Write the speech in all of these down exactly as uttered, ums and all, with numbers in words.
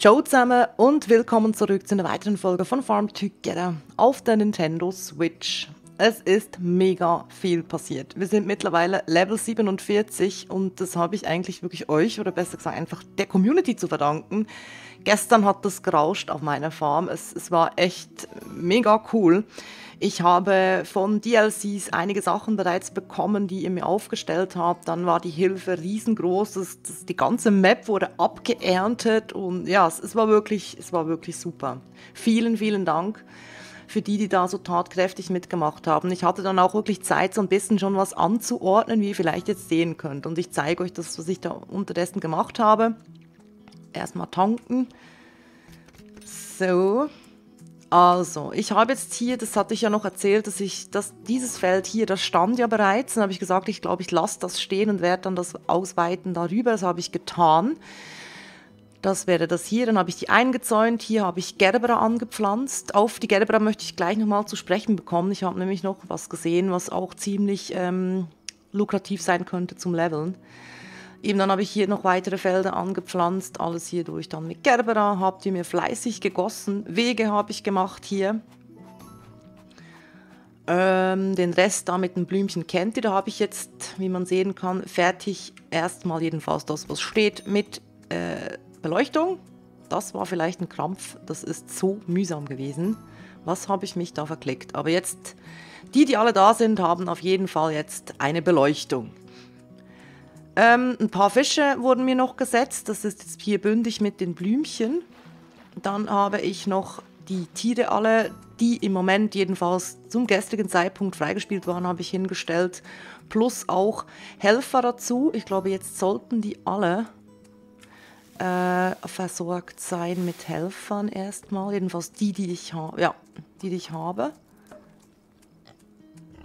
Ciao zusammen und willkommen zurück zu einer weiteren Folge von Farm Together auf der Nintendo Switch. Es ist mega viel passiert. Wir sind mittlerweile Level siebenundvierzig und das habe ich eigentlich wirklich euch oder besser gesagt einfach der Community zu verdanken. Gestern hat das gerauscht auf meiner Farm. Es, es war echt mega cool. Ich habe von D L Cs einige Sachen bereits bekommen, die ihr mir aufgestellt habt. Dann war die Hilfe riesengroß. Das, das, die ganze Map wurde abgeerntet und ja, es, es, war wirklich, es war wirklich super. Vielen, vielen Dank für die, die da so tatkräftig mitgemacht haben. Ich hatte dann auch wirklich Zeit, so ein bisschen schon was anzuordnen, wie ihr vielleicht jetzt sehen könnt. Und ich zeige euch das, was ich da unterdessen gemacht habe. Erstmal tanken. So. Also, ich habe jetzt hier, das hatte ich ja noch erzählt, dass ich dass dieses Feld hier, das stand ja bereits. Dann habe ich gesagt, ich glaube, ich lasse das stehen und werde dann das ausweiten darüber. Das habe ich getan. Das wäre das hier. Dann habe ich die eingezäunt. Hier habe ich Gerbera angepflanzt. Auf die Gerbera möchte ich gleich nochmal zu sprechen bekommen. Ich habe nämlich noch was gesehen, was auch ziemlich ähm, lukrativ sein könnte zum Leveln. Eben dann habe ich hier noch weitere Felder angepflanzt. Alles hier durch dann mit Gerbera. Habt ihr mir fleißig gegossen. Wege habe ich gemacht hier. Ähm, den Rest da mit den Blümchen kennt ihr. Da habe ich jetzt, wie man sehen kann, fertig erstmal jedenfalls das, was steht mit äh, Beleuchtung, das war vielleicht ein Krampf, das ist so mühsam gewesen. Was habe ich mich da verklickt? Aber jetzt, die, die alle da sind, haben auf jeden Fall jetzt eine Beleuchtung. Ähm, ein paar Fische wurden mir noch gesetzt, das ist jetzt hier bündig mit den Blümchen. Dann habe ich noch die Tiere alle, die im Moment jedenfalls zum gestrigen Zeitpunkt freigespielt waren, habe ich hingestellt. Plus auch Helfer dazu, ich glaube jetzt sollten die alle Äh, versorgt sein mit Helfern erstmal, jedenfalls die, die ich habe. Ja, die, die ich habe.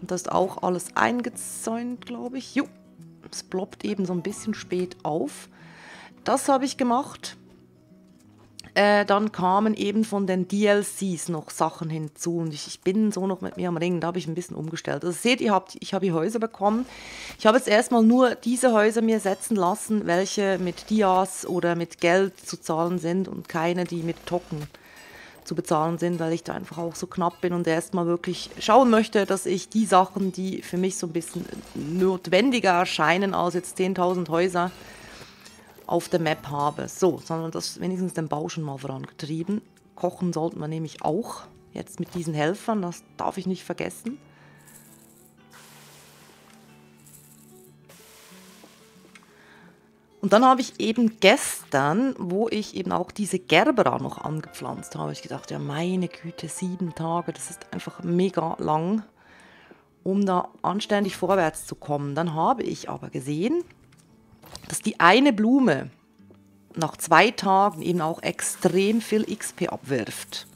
Und das ist auch alles eingezäunt, glaube ich. Jo, es ploppt eben so ein bisschen spät auf. Das habe ich gemacht. Äh, dann kamen eben von den D L Cs noch Sachen hinzu und ich, ich bin so noch mit mir am Ringen, da habe ich ein bisschen umgestellt. Also seht ihr, habt, ich habe die Häuser bekommen. Ich habe jetzt erstmal nur diese Häuser mir setzen lassen, welche mit Dias oder mit Geld zu zahlen sind und keine, die mit Token zu bezahlen sind, weil ich da einfach auch so knapp bin und erstmal wirklich schauen möchte, dass ich die Sachen, die für mich so ein bisschen notwendiger erscheinen als jetzt zehntausend Häuser, auf der Map habe. So, sondern das wenigstens den Bau schon mal vorangetrieben. Kochen sollten wir nämlich auch. Jetzt mit diesen Helfern, das darf ich nicht vergessen. Und dann habe ich eben gestern, wo ich eben auch diese Gerbera noch angepflanzt habe, ich gedacht, ja meine Güte, sieben Tage, das ist einfach mega lang, um da anständig vorwärts zu kommen. Dann habe ich aber gesehen, dass die eine Blume nach zwei Tagen eben auch extrem viel X P abwirft.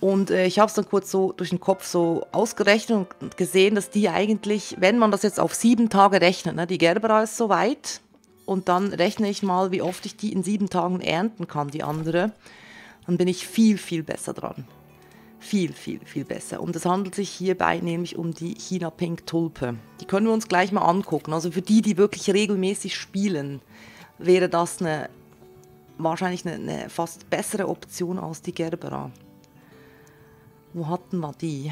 Und äh, ich habe es dann kurz so durch den Kopf so ausgerechnet und gesehen, dass die eigentlich, wenn man das jetzt auf sieben Tage rechnet, ne, die Gerbera ist soweit und dann rechne ich mal, wie oft ich die in sieben Tagen ernten kann, die andere, dann bin ich viel, viel besser dran. Viel, viel, viel besser. Und es handelt sich hierbei nämlich um die China Pink Tulpe. Die können wir uns gleich mal angucken. Also für die, die wirklich regelmäßig spielen, wäre das eine, wahrscheinlich eine, eine fast bessere Option als die Gerbera. Wo hatten wir die?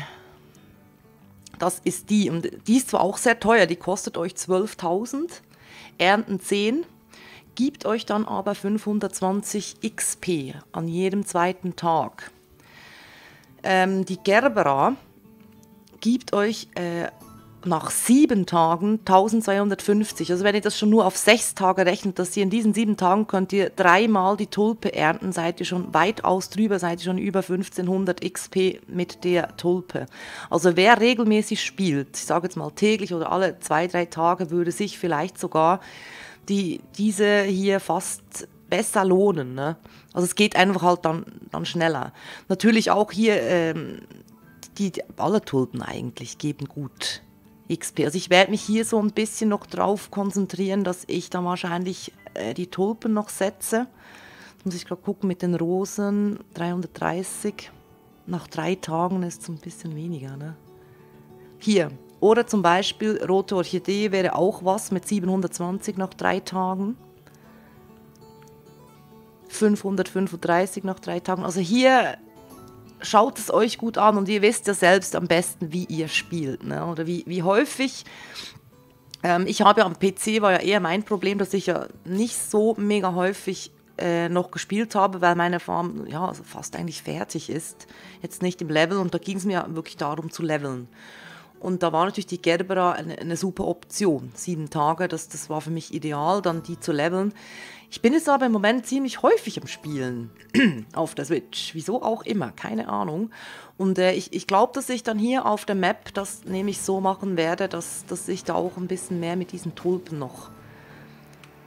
Das ist die. Und die ist zwar auch sehr teuer, die kostet euch zwölftausend, ernten zehn, gibt euch dann aber fünfhundertzwanzig X P an jedem zweiten Tag. Ähm, die Gerbera gibt euch äh, nach sieben Tagen eintausendzweihundertfünfzig. Also wenn ihr das schon nur auf sechs Tage rechnet, dass ihr in diesen sieben Tagen könnt ihr dreimal die Tulpe ernten, seid ihr schon weitaus drüber, seid ihr schon über fünfzehnhundert X P mit der Tulpe. Also wer regelmäßig spielt, ich sage jetzt mal täglich oder alle zwei, drei Tage, würde sich vielleicht sogar die, diese hier fast besser lohnen, ne? Also es geht einfach halt dann, dann schneller. Natürlich auch hier, ähm, die, die, alle Tulpen eigentlich geben gut X P. Also ich werde mich hier so ein bisschen noch drauf konzentrieren, dass ich dann wahrscheinlich äh, die Tulpen noch setze. Jetzt muss ich gerade gucken mit den Rosen, dreihundertdreißig. Nach drei Tagen ist es ein bisschen weniger, ne? Hier, oder zum Beispiel Rote Orchidee wäre auch was mit siebenhundertzwanzig nach drei Tagen. fünfhundertfünfunddreißig nach drei Tagen. Also hier schaut es euch gut an und ihr wisst ja selbst am besten, wie ihr spielt, ne? Oder wie, wie häufig. Ähm, ich habe ja am P C, war ja eher mein Problem, dass ich ja nicht so mega häufig äh, noch gespielt habe, weil meine Farm ja also fast eigentlich fertig ist. Jetzt nicht im Level, und da ging es mir wirklich darum zu leveln. Und da war natürlich die Gerbera eine, eine super Option. Sieben Tage, das, das war für mich ideal, dann die zu leveln. Ich bin jetzt aber im Moment ziemlich häufig am Spielen auf der Switch. Wieso auch immer, keine Ahnung. Und äh, ich, ich glaube, dass ich dann hier auf der Map das nämlich so machen werde, dass, dass ich da auch ein bisschen mehr mit diesen Tulpen noch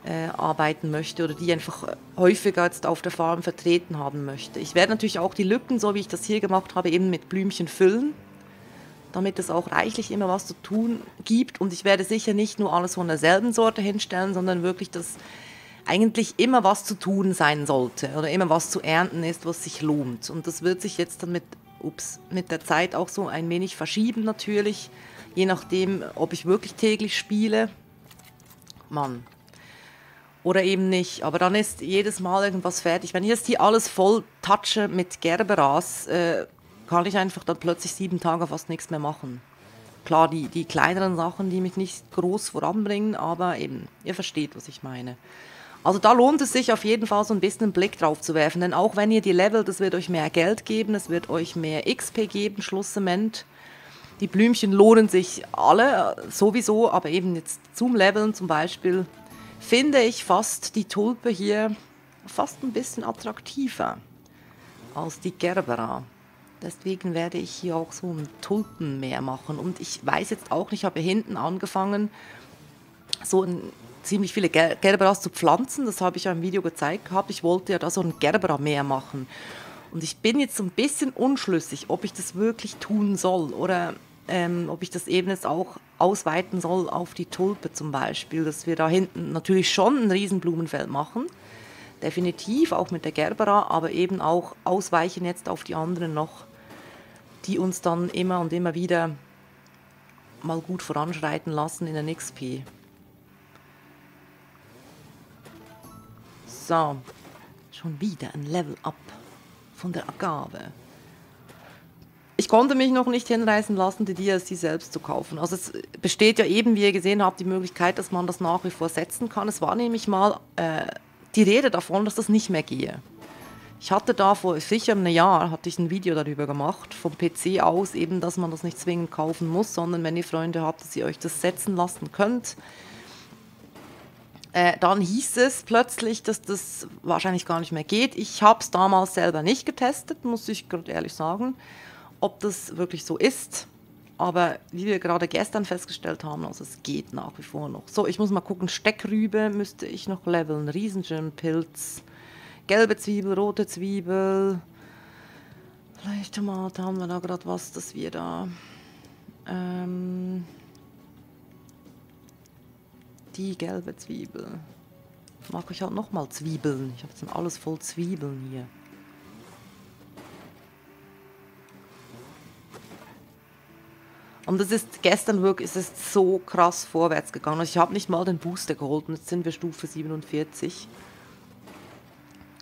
äh, arbeiten möchte. Oder die einfach häufiger jetzt auf der Farm vertreten haben möchte. Ich werde natürlich auch die Lücken, so wie ich das hier gemacht habe, eben mit Blümchen füllen, damit es auch reichlich immer was zu tun gibt. Und ich werde sicher nicht nur alles von derselben Sorte hinstellen, sondern wirklich, dass eigentlich immer was zu tun sein sollte oder immer was zu ernten ist, was sich lohnt. Und das wird sich jetzt dann mit, ups, mit der Zeit auch so ein wenig verschieben natürlich, je nachdem, ob ich wirklich täglich spiele. Mann. Oder eben nicht. Aber dann ist jedes Mal irgendwas fertig. Wenn ich jetzt hier alles voll touche mit Gerberas, äh, kann ich einfach dann plötzlich sieben Tage fast nichts mehr machen. Klar, die, die kleineren Sachen, die mich nicht groß voranbringen, aber eben, ihr versteht, was ich meine. Also da lohnt es sich auf jeden Fall so ein bisschen einen Blick drauf zu werfen, denn auch wenn ihr die Level, das wird euch mehr Geld geben, es wird euch mehr X P geben, Schlussendlich. Die Blümchen lohnen sich alle sowieso, aber eben jetzt zum Leveln zum Beispiel finde ich fast die Tulpe hier fast ein bisschen attraktiver als die Gerbera. Deswegen werde ich hier auch so ein Tulpenmeer machen. Und ich weiß jetzt auch nicht, ich habe hinten angefangen, so ein, ziemlich viele Gerberas zu pflanzen. Das habe ich ja im Video gezeigt gehabt. Ich wollte ja da so ein Gerbera-Meer machen. Und ich bin jetzt so ein bisschen unschlüssig, ob ich das wirklich tun soll. Oder ähm, ob ich das eben jetzt auch ausweiten soll auf die Tulpe zum Beispiel. Dass wir da hinten natürlich schon ein Riesenblumenfeld machen. Definitiv, auch mit der Gerbera, aber eben auch ausweichen jetzt auf die anderen noch, die uns dann immer und immer wieder mal gut voranschreiten lassen in den X P. So, schon wieder ein Level Up von der Agave. Ich konnte mich noch nicht hinreißen lassen, die D L C selbst zu kaufen. Also es besteht ja eben, wie ihr gesehen habt, die Möglichkeit, dass man das nach wie vor setzen kann. Es war nämlich mal äh, die Rede davon, dass das nicht mehr gehe. Ich hatte da vor sicher einem Jahr hatte ich ein Video darüber gemacht, vom P C aus eben, dass man das nicht zwingend kaufen muss, sondern wenn ihr Freunde habt, dass ihr euch das setzen lassen könnt. Äh, dann hieß es plötzlich, dass das wahrscheinlich gar nicht mehr geht. Ich habe es damals selber nicht getestet, muss ich gerade ehrlich sagen, ob das wirklich so ist. Aber wie wir gerade gestern festgestellt haben, also es geht nach wie vor noch. So, ich muss mal gucken, Steckrübe müsste ich noch leveln, Riesenjumpilz, gelbe Zwiebel, rote Zwiebel. Vielleicht Tomate, haben wir da gerade was, dass wir da ähm, die gelbe Zwiebel. Mag ich halt nochmal Zwiebeln. Ich habe jetzt alles voll Zwiebeln hier. Und das ist gestern wirklich, es ist so krass vorwärts gegangen. Ich habe nicht mal den Booster geholt und jetzt sind wir Stufe siebenundvierzig.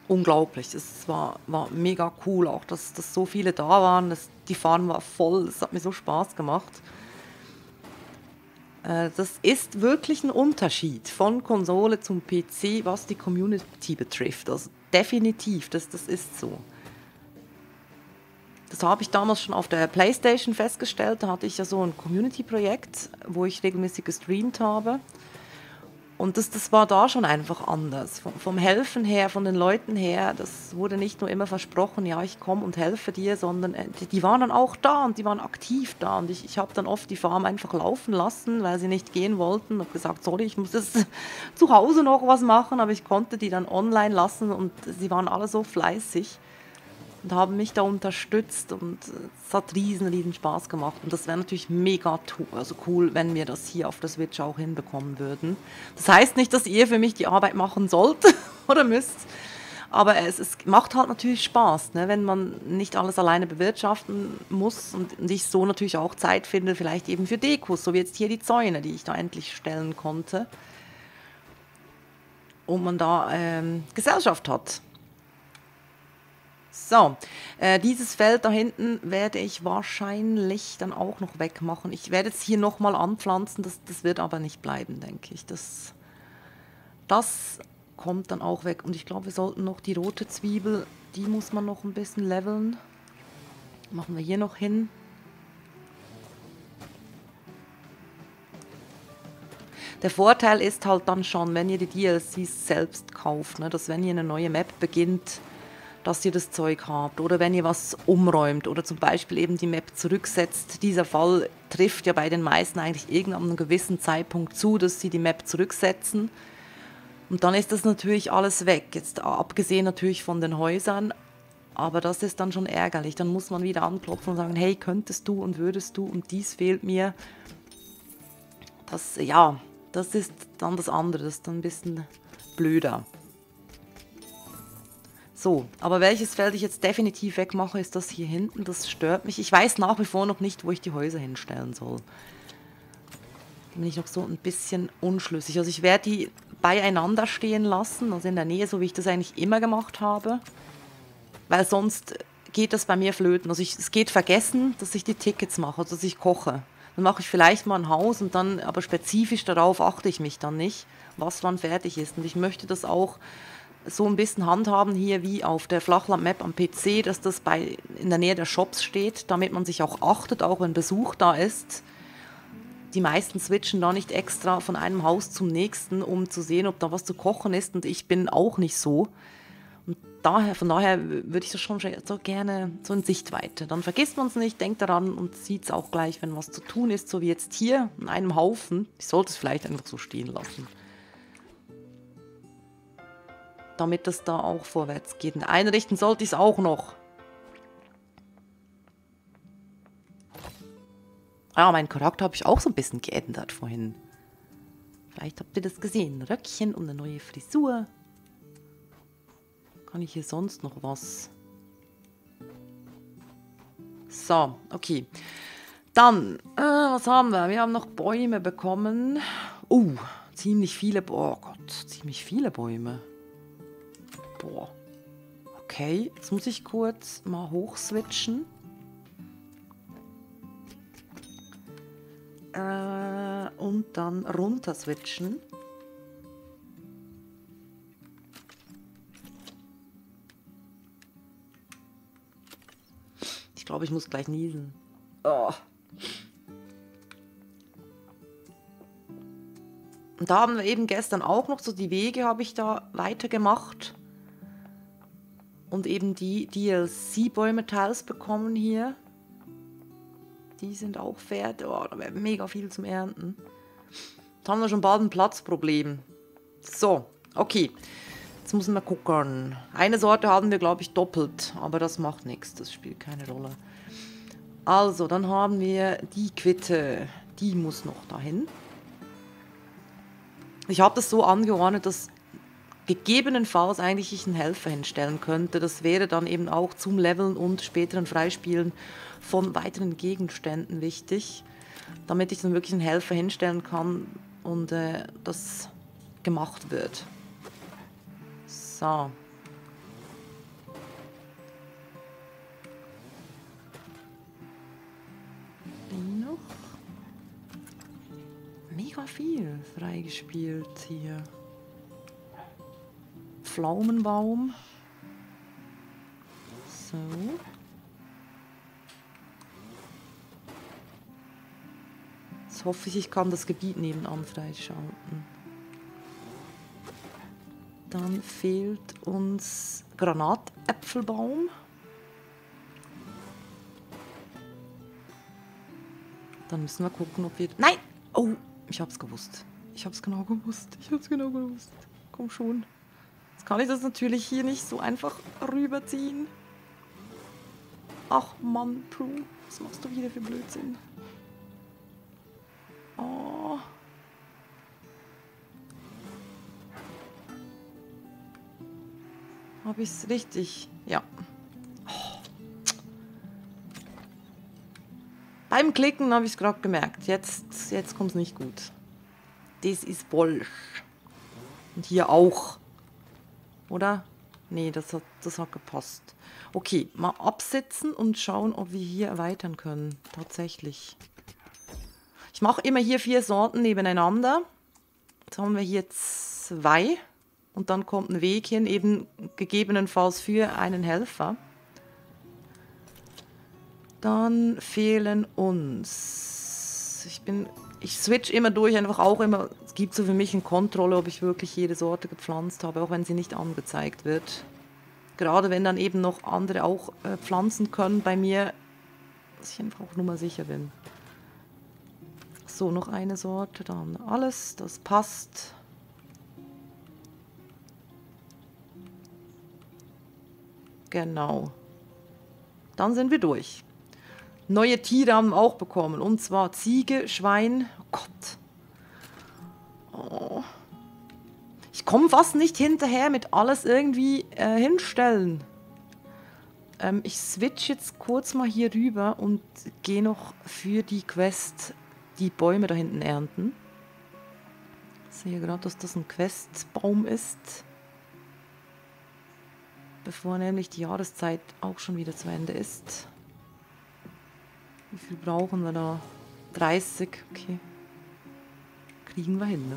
Unglaublich, es war, war mega cool auch, dass, dass so viele da waren. Das, die Farm war voll, es hat mir so Spaß gemacht. Äh, das ist wirklich ein Unterschied von Konsole zum P C, was die Community betrifft. Also definitiv, das, das ist so. Das habe ich damals schon auf der PlayStation festgestellt. Da hatte ich ja so ein Community-Projekt, wo ich regelmäßig gestreamt habe. Und das, das war da schon einfach anders. Vom, vom Helfen her, von den Leuten her, das wurde nicht nur immer versprochen, ja, ich komme und helfe dir, sondern die, die waren dann auch da und die waren aktiv da. Und ich, ich habe dann oft die Farm einfach laufen lassen, weil sie nicht gehen wollten. Ich habe gesagt, sorry, ich muss jetzt zu Hause noch was machen, aber ich konnte die dann online lassen und sie waren alle so fleißig und haben mich da unterstützt und es hat riesen, riesen Spaß gemacht. Und das wäre natürlich mega also cool, wenn wir das hier auf der Switch auch hinbekommen würden. Das heißt nicht, dass ihr für mich die Arbeit machen sollt oder müsst, aber es, es macht halt natürlich Spaß, ne? Wenn man nicht alles alleine bewirtschaften muss und, und ich so natürlich auch Zeit finde, vielleicht eben für Dekos, so wie jetzt hier die Zäune, die ich da endlich stellen konnte. Und man da ähm, Gesellschaft hat. So, äh, dieses Feld da hinten werde ich wahrscheinlich dann auch noch wegmachen. Ich werde es hier nochmal anpflanzen, das, das wird aber nicht bleiben, denke ich. Das, das kommt dann auch weg. Und ich glaube, wir sollten noch die rote Zwiebel, die muss man noch ein bisschen leveln. Machen wir hier noch hin. Der Vorteil ist halt dann schon, wenn ihr die D L Cs selbst kauft, ne, dass wenn ihr eine neue Map beginnt, dass ihr das Zeug habt oder wenn ihr was umräumt oder zum Beispiel eben die Map zurücksetzt. Dieser Fall trifft ja bei den meisten eigentlich irgendeinem gewissen Zeitpunkt zu, dass sie die Map zurücksetzen. Und dann ist das natürlich alles weg, jetzt abgesehen natürlich von den Häusern, aber das ist dann schon ärgerlich. Dann muss man wieder anklopfen und sagen, hey, könntest du und würdest du und dies fehlt mir. Das, ja... Das ist dann das andere, das ist dann ein bisschen blöder. So, aber welches Feld ich jetzt definitiv wegmache, ist das hier hinten. Das stört mich. Ich weiß nach wie vor noch nicht, wo ich die Häuser hinstellen soll. Da bin ich noch so ein bisschen unschlüssig. Also ich werde die beieinander stehen lassen, also in der Nähe, so wie ich das eigentlich immer gemacht habe. Weil sonst geht das bei mir flöten. Also ich, es geht vergessen, dass ich die Tickets mache, also dass ich koche. Dann mache ich vielleicht mal ein Haus und dann, aber spezifisch darauf achte ich mich dann nicht, was wann fertig ist. Und ich möchte das auch so ein bisschen handhaben hier wie auf der Flachland-Map am P C, dass das bei, in der Nähe der Shops steht, damit man sich auch achtet, auch wenn Besuch da ist. Die meisten switchen da nicht extra von einem Haus zum nächsten, um zu sehen, ob da was zu kochen ist. Und ich bin auch nicht so. Und daher, von daher würde ich das schon so gerne so in Sichtweite. Dann vergisst man es nicht, denkt daran und sieht es auch gleich, wenn was zu tun ist, so wie jetzt hier in einem Haufen. Ich sollte es vielleicht einfach so stehen lassen. Damit das da auch vorwärts geht. Und einrichten sollte ich es auch noch. Ja, meinen Charakter habe ich auch so ein bisschen geändert vorhin. Vielleicht habt ihr das gesehen. Röckchen und eine neue Frisur. Kann ich hier sonst noch was? So, okay. Dann, äh, was haben wir? Wir haben noch Bäume bekommen. Oh, uh, ziemlich viele. Oh Gott, ziemlich viele Bäume. Boah. Okay, jetzt muss ich kurz mal hochswitchen. Äh, und dann runter switchen. Ich glaube, ich muss gleich niesen. Oh. Und da haben wir eben gestern auch noch so die Wege habe ich da weitergemacht. Und eben die D L C-Bäume teils bekommen hier. Die sind auch fertig. Oh, da wäre mega viel zum Ernten. Jetzt haben wir schon bald ein Platzproblem. So, okay. Jetzt müssen wir gucken. Eine Sorte haben wir, glaube ich, doppelt. Aber das macht nichts. Das spielt keine Rolle. Also, dann haben wir die Quitte. Die muss noch dahin. Ich habe das so angeordnet, dass gegebenenfalls eigentlich ich einen Helfer hinstellen könnte. Das wäre dann eben auch zum Leveln und späteren Freispielen von weiteren Gegenständen wichtig. Damit ich dann wirklich einen Helfer hinstellen kann und äh, das gemacht wird. So. Noch mega viel freigespielt hier. Pflaumenbaum. So. Jetzt hoffe ich, ich kann das Gebiet nebenan freischalten. Dann fehlt uns Granatapfelbaum. Dann müssen wir gucken, ob wir... Nein! Oh, ich hab's gewusst. Ich hab's genau gewusst. Ich hab's genau gewusst. Komm schon. Jetzt kann ich das natürlich hier nicht so einfach rüberziehen. Ach Mann, Pru. Was machst du wieder für Blödsinn? Oh... Habe ich es richtig? Ja. Oh. Beim Klicken habe ich es gerade gemerkt. Jetzt, jetzt kommt es nicht gut. Das ist Bolsch. Und hier auch. Oder? Nee, das hat, das hat gepasst. Okay, mal absetzen und schauen, ob wir hier erweitern können. Tatsächlich. Ich mache immer hier vier Sorten nebeneinander. Jetzt haben wir hier zwei. Und dann kommt ein Weg hin, eben gegebenenfalls für einen Helfer. Dann fehlen uns... Ich bin... Ich switch immer durch, einfach auch immer. Es gibt so für mich eine Kontrolle, ob ich wirklich jede Sorte gepflanzt habe, auch wenn sie nicht angezeigt wird. Gerade wenn dann eben noch andere auch äh, pflanzen können bei mir, dass ich einfach auch nur mal sicher bin. So, noch eine Sorte, da haben wir alles, das passt. Genau. Dann sind wir durch. Neue Tiere haben wir auch bekommen. Und zwar Ziege, Schwein. Oh Gott. Oh. Ich komme fast nicht hinterher mit alles irgendwie äh, hinstellen. Ähm, ich switch jetzt kurz mal hier rüber und gehe noch für die Quest die Bäume da hinten ernten. Ich sehe gerade, dass das ein Questbaum ist. Bevor nämlich die Jahreszeit auch schon wieder zu Ende ist. Wie viel brauchen wir da? dreißig, okay. Kriegen wir hin, ne?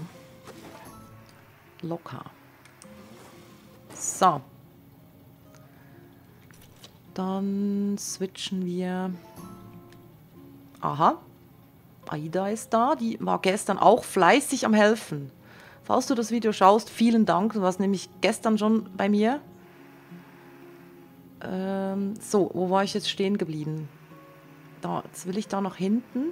Locker. So. Dann switchen wir. Aha. Aida ist da, die war gestern auch fleißig am Helfen. Falls du das Video schaust, vielen Dank. Du warst nämlich gestern schon bei mir. Ähm, so, wo war ich jetzt stehen geblieben? Da, jetzt will ich da nach hinten.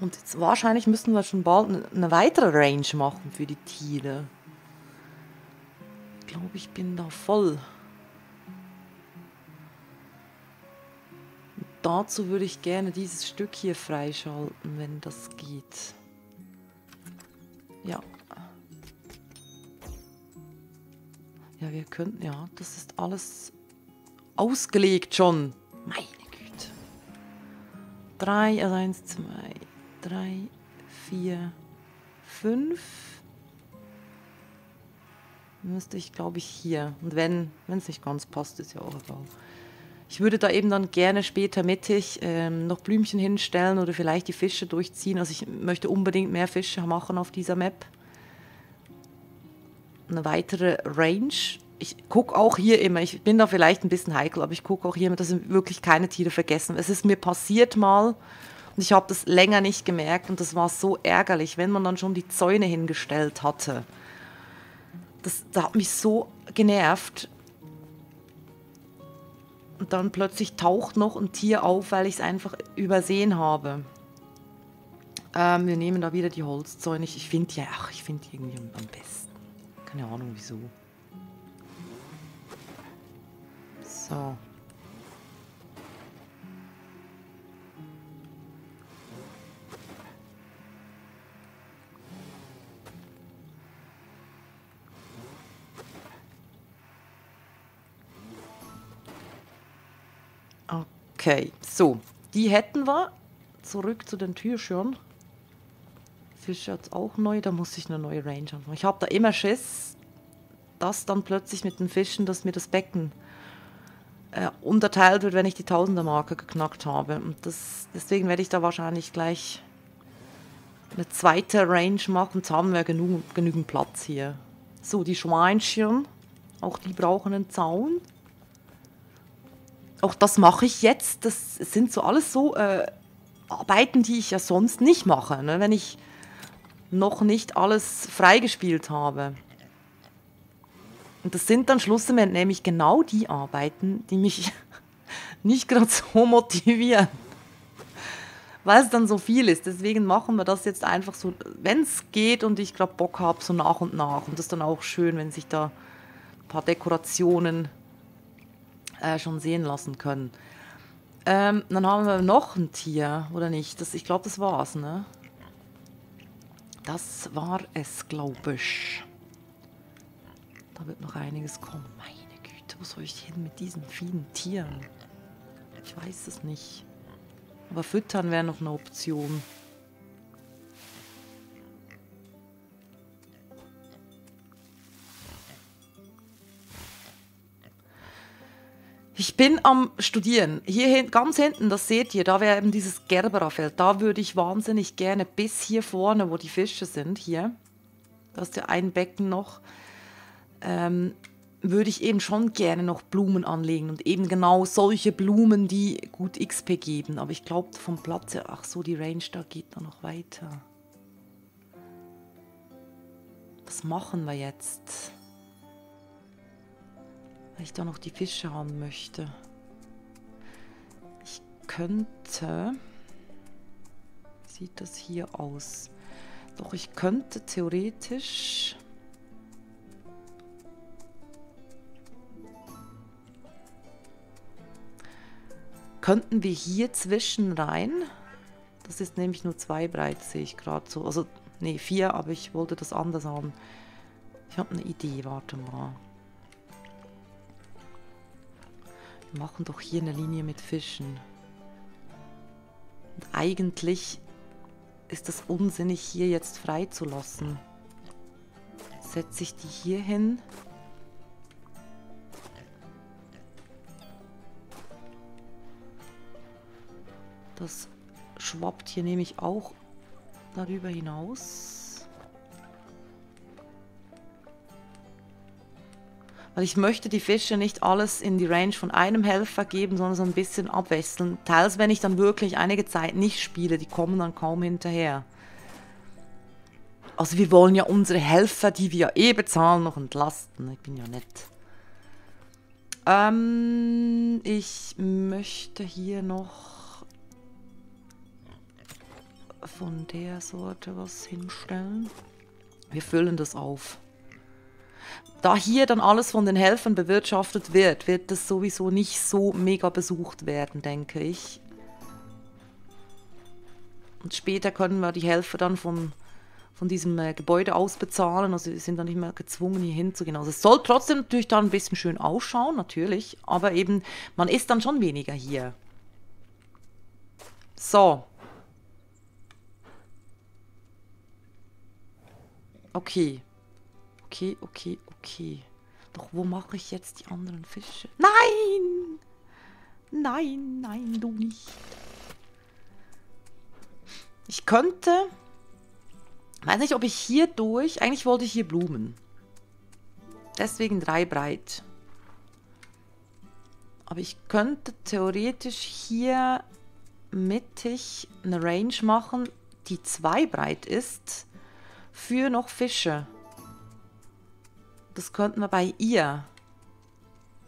Und jetzt wahrscheinlich müssen wir schon bald eine weitere Range machen für die Tiere. Ich glaube, ich bin da voll. Und dazu würde ich gerne dieses Stück hier freischalten, wenn das geht. Ja. Ja, wir könnten, ja, das ist alles ausgelegt schon. Meine Güte. drei, also eins, zwei, drei, vier, fünf. Müsste ich, glaube ich, hier. Und wenn es nicht ganz passt, ist ja auch egal. Ich würde da eben dann gerne später mittig ähm, noch Blümchen hinstellen oder vielleicht die Fische durchziehen. Also ich möchte unbedingt mehr Fische machen auf dieser Map. Eine weitere Range. Ich gucke auch hier immer, ich bin da vielleicht ein bisschen heikel, aber ich gucke auch hier immer, dass wirklich keine Tiere vergessen. Es ist mir passiert mal und ich habe das länger nicht gemerkt und das war so ärgerlich, wenn man dann schon die Zäune hingestellt hatte. Das, das hat mich so genervt. Und dann plötzlich taucht noch ein Tier auf, weil ich es einfach übersehen habe. Ähm, wir nehmen da wieder die Holzzäune. Ich finde ja, ach, ich finde die irgendwie am besten. Keine Ahnung, wieso. So. Okay, so. Die hätten wir. Zurück zu den Türschirmen. Fisch jetzt auch neu, da muss ich eine neue Range anfangen. Ich habe da immer Schiss, dass dann plötzlich mit den Fischen, dass mir das Becken äh, unterteilt wird, wenn ich die Tausender-Marke geknackt habe. Und das, deswegen werde ich da wahrscheinlich gleich eine zweite Range machen. Jetzt haben wir genug, genügend Platz hier. So, die Schweinchen, auch die brauchen einen Zaun. Auch das mache ich jetzt. Das sind so alles so äh, Arbeiten, die ich ja sonst nicht mache, ne? Wenn ich noch nicht alles freigespielt habe. Und das sind dann schlussendlich nämlich genau die Arbeiten, die mich nicht gerade so motivieren, weil es dann so viel ist. Deswegen machen wir das jetzt einfach so, wenn es geht und ich gerade Bock habe, so nach und nach. Und das ist dann auch schön, wenn sich da ein paar Dekorationen äh, schon sehen lassen können. Ähm, dann haben wir noch ein Tier, oder nicht? Das, ich glaube, das war's, ne? Das war es, glaube ich. Da wird noch einiges kommen. Meine Güte, wo soll ich hin mit diesen vielen Tieren? Ich weiß es nicht. Aber füttern wäre noch eine Option. Ich bin am Studieren. Hier ganz hinten, das seht ihr, da wäre eben dieses Gerbera-Feld. Da würde ich wahnsinnig gerne bis hier vorne, wo die Fische sind, hier, da ist ja ein Becken noch, ähm, würde ich eben schon gerne noch Blumen anlegen. Und eben genau solche Blumen, die gut X P geben. Aber ich glaube, vom Platz her, ach so, die Range da geht noch weiter. Was machen wir jetzt? Weil ich da noch die Fische haben möchte. Ich könnte... Wie sieht das hier aus? Doch, ich könnte theoretisch... Könnten wir hier zwischen rein? Das ist nämlich nur zwei breit, sehe ich gerade so. Also, nee, vier, aber ich wollte das anders haben. Ich habe eine Idee, warte mal. Wir machen doch hier eine Linie mit Fischen. Und eigentlich ist das unsinnig, hier jetzt freizulassen. Setze ich die hier hin. Das schwappt hier nämlich auch darüber hinaus. Weil ich möchte die Fische nicht alles in die Range von einem Helfer geben, sondern so ein bisschen abwechseln. Teils, wenn ich dann wirklich einige Zeit nicht spiele, die kommen dann kaum hinterher. Also wir wollen ja unsere Helfer, die wir eh bezahlen, noch entlasten. Ich bin ja nett. Ähm, ich möchte hier noch von der Sorte was hinstellen. Wir füllen das auf. Da hier dann alles von den Helfern bewirtschaftet wird, wird das sowieso nicht so mega besucht werden, denke ich. Und später können wir die Helfer dann von, von diesem äh, Gebäude aus bezahlen. Also wir sind dann nicht mehr gezwungen, hier hinzugehen. Also es soll trotzdem natürlich da ein bisschen schön ausschauen, natürlich. Aber eben, man ist dann schon weniger hier. So. Okay. Okay, okay, okay. Doch wo mache ich jetzt die anderen Fische? Nein! Nein, nein, du nicht. Ich könnte... Weiß nicht, ob ich hier durch... Eigentlich wollte ich hier Blumen. Deswegen drei breit. Aber ich könnte theoretisch hier mittig eine Range machen, die zwei breit ist. Für noch Fische. Das könnten wir bei ihr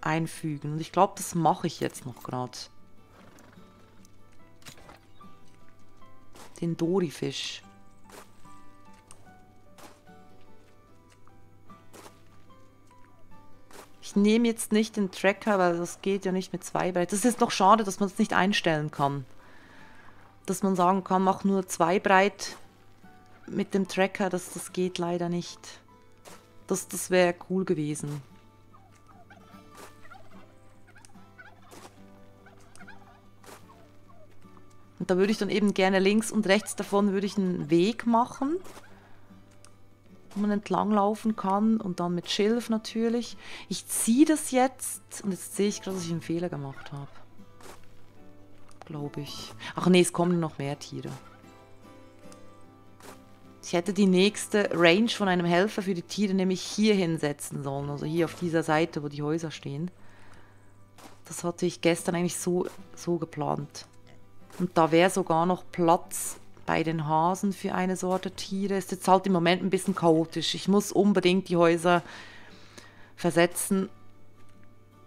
einfügen. Und ich glaube, das mache ich jetzt noch gerade. Den Dori-Fisch. Ich nehme jetzt nicht den Tracker, weil das geht ja nicht mit zwei breit. Das ist noch schade, dass man es das nicht einstellen kann. Dass man sagen kann, mach nur zwei breit. Mit dem Tracker, das, das geht leider nicht. Das, das wäre cool gewesen. Und da würde ich dann eben gerne links und rechts davon würde ich einen Weg machen, wo man entlang laufen kann und dann mit Schilf natürlich. Ich ziehe das jetzt und jetzt sehe ich gerade, dass ich einen Fehler gemacht habe. Glaube ich. Ach nee, es kommen noch mehr Tiere. Ich hätte die nächste Range von einem Helfer für die Tiere nämlich hier hinsetzen sollen. Also hier auf dieser Seite, wo die Häuser stehen. Das hatte ich gestern eigentlich so, so geplant. Und da wäre sogar noch Platz bei den Hasen für eine Sorte Tiere. Ist jetzt halt im Moment ein bisschen chaotisch. Ich muss unbedingt die Häuser versetzen.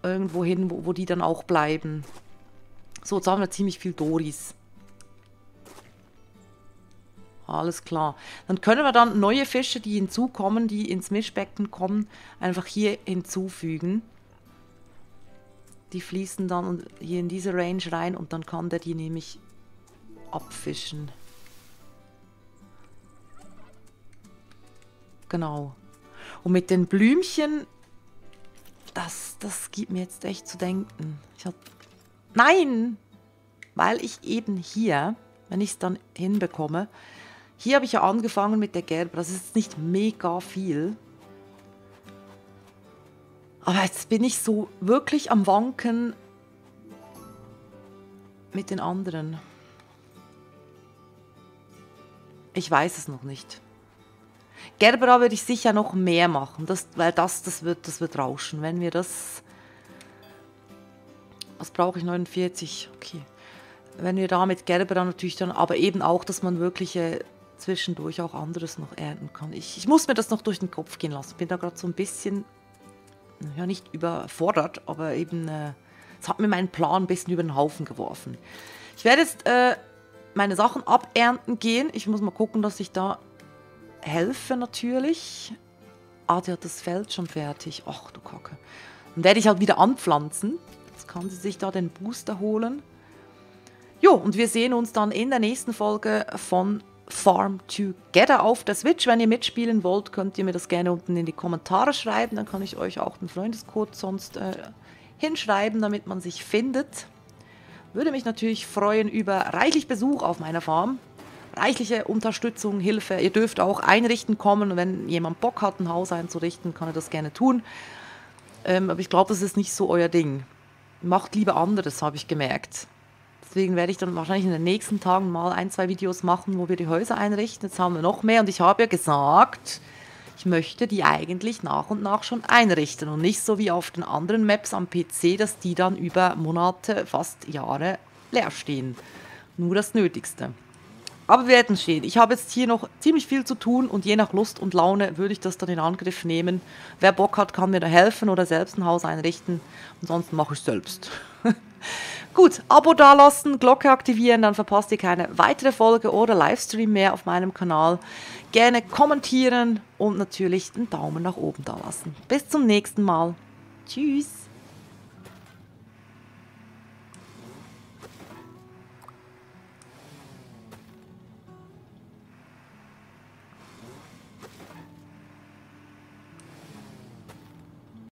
Irgendwo hin, wo, wo die dann auch bleiben. So, jetzt haben wir ziemlich viel Doris. Alles klar. Dann können wir dann neue Fische, die hinzukommen, die ins Mischbecken kommen, einfach hier hinzufügen. Die fließen dann hier in diese Range rein und dann kann der die nämlich abfischen. Genau. Und mit den Blümchen, das, das gibt mir jetzt echt zu denken. Ich hab... Nein! Weil ich eben hier, wenn ich es dann hinbekomme, hier habe ich ja angefangen mit der Gerbera. Das ist nicht mega viel. Aber jetzt bin ich so wirklich am Wanken, mit den anderen. Ich weiß es noch nicht. Gerbera würde ich sicher noch mehr machen, das, weil das, das, wird, das wird rauschen. Wenn wir das... Was brauche ich? neunundvierzig. Okay. Wenn wir da mit Gerbera natürlich dann... Aber eben auch, dass man wirklich äh, zwischendurch auch anderes noch ernten kann. Ich, ich muss mir das noch durch den Kopf gehen lassen. Ich bin da gerade so ein bisschen... Ja, nicht überfordert, aber eben... Äh, es hat mir meinen Plan ein bisschen über den Haufen geworfen. Ich werde jetzt äh, meine Sachen abernten gehen. Ich muss mal gucken, dass ich da... helfe natürlich. Ah, die hat das Feld schon fertig. Ach du Kacke. Dann werde ich halt wieder anpflanzen. Jetzt kann sie sich da den Booster holen. Jo, und wir sehen uns dann in der nächsten Folge von Farm Together auf der Switch. Wenn ihr mitspielen wollt, könnt ihr mir das gerne unten in die Kommentare schreiben. Dann kann ich euch auch den Freundescode sonst äh, hinschreiben, damit man sich findet. Würde mich natürlich freuen über reichlich Besuch auf meiner Farm. Reichliche Unterstützung, Hilfe. Ihr dürft auch einrichten kommen. Wenn jemand Bock hat, ein Haus einzurichten, kann er das gerne tun. Ähm, aber ich glaube, das ist nicht so euer Ding. Macht lieber anderes, habe ich gemerkt. Deswegen werde ich dann wahrscheinlich in den nächsten Tagen mal ein, zwei Videos machen, wo wir die Häuser einrichten. Jetzt haben wir noch mehr und ich habe ja gesagt, ich möchte die eigentlich nach und nach schon einrichten. Und nicht so wie auf den anderen Maps am P C, dass die dann über Monate, fast Jahre leer stehen. Nur das Nötigste. Aber wir werden sehen. Ich habe jetzt hier noch ziemlich viel zu tun und je nach Lust und Laune würde ich das dann in Angriff nehmen. Wer Bock hat, kann mir da helfen oder selbst ein Haus einrichten. Ansonsten mache ich es selbst. Gut, Abo dalassen, Glocke aktivieren, dann verpasst ihr keine weitere Folge oder Livestream mehr auf meinem Kanal. Gerne kommentieren und natürlich einen Daumen nach oben dalassen. Bis zum nächsten Mal. Tschüss.